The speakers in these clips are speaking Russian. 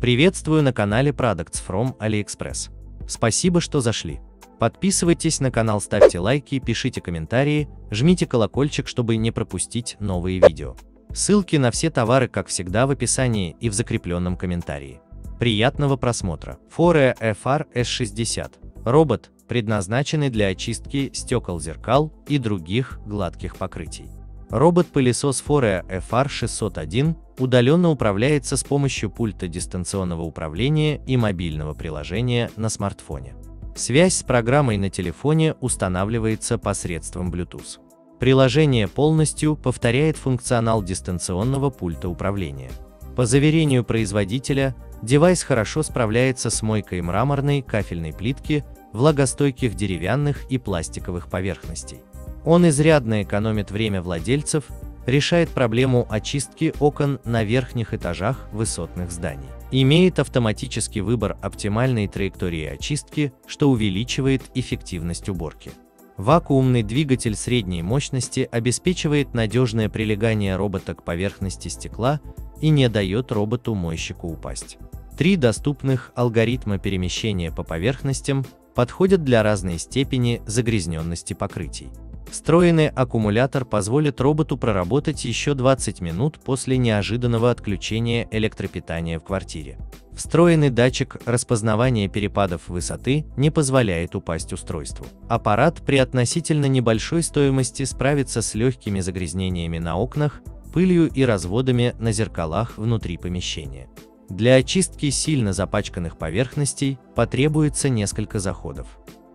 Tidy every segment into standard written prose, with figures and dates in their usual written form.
Приветствую на канале Products from AliExpress. Спасибо, что зашли. Подписывайтесь на канал, ставьте лайки, пишите комментарии, жмите колокольчик, чтобы не пропустить новые видео. Ссылки на все товары, как всегда, в описании и в закрепленном комментарии. Приятного просмотра. PhoReal FR-S60 – робот, предназначенный для очистки стекол зеркал и других гладких покрытий. Робот-пылесос PhoReal FR-S60 удаленно управляется с помощью пульта дистанционного управления и мобильного приложения на смартфоне. Связь с программой на телефоне устанавливается посредством Bluetooth. Приложение полностью повторяет функционал дистанционного пульта управления. По заверению производителя, девайс хорошо справляется с мойкой мраморной кафельной плитки, влагостойких деревянных и пластиковых поверхностей. Он изрядно экономит время владельцев, решает проблему очистки окон на верхних этажах высотных зданий. Имеет автоматический выбор оптимальной траектории очистки, что увеличивает эффективность уборки. Вакуумный двигатель средней мощности обеспечивает надежное прилегание робота к поверхности стекла и не дает роботу-мойщику упасть. Три доступных алгоритма перемещения по поверхностям подходят для разной степени загрязненности покрытий. Встроенный аккумулятор позволит роботу проработать еще 20 минут после неожиданного отключения электропитания в квартире. Встроенный датчик распознавания перепадов высоты не позволяет упасть устройству. Аппарат при относительно небольшой стоимости справится с легкими загрязнениями на окнах, пылью и разводами на зеркалах внутри помещения. Для очистки сильно запачканных поверхностей потребуется несколько заходов.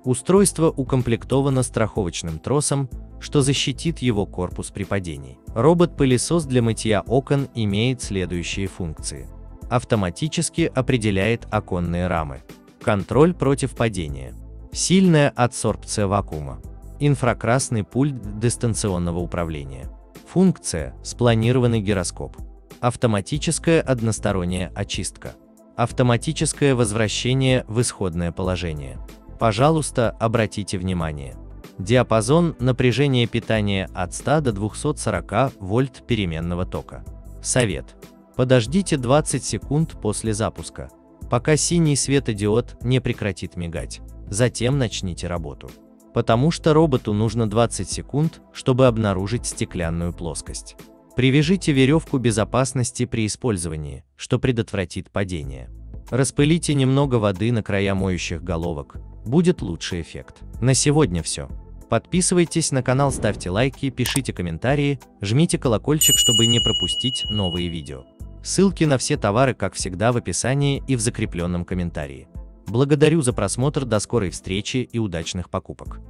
Устройство укомплектовано страховочным тросом, что защитит его корпус при падении. Робот-пылесос для мытья окон имеет следующие функции. Автоматически определяет оконные рамы. Контроль против падения. Сильная адсорбция вакуума. Инфракрасный пульт дистанционного управления. Функция «Спланированный гироскоп». Автоматическая односторонняя очистка. Автоматическое возвращение в исходное положение. Пожалуйста, обратите внимание. Диапазон напряжения питания от 100 до 240 вольт переменного тока. Совет. Подождите 20 секунд после запуска, пока синий светодиод не прекратит мигать. Затем начните работу. Потому что роботу нужно 20 секунд, чтобы обнаружить стеклянную плоскость. Привяжите веревку безопасности при использовании, что предотвратит падение. Распылите немного воды на края моющих головок. Будет лучший эффект. На сегодня все. Подписывайтесь на канал, ставьте лайки, пишите комментарии, жмите колокольчик, чтобы не пропустить новые видео. Ссылки на все товары, как всегда, в описании и в закрепленном комментарии. Благодарю за просмотр, до скорой встречи и удачных покупок!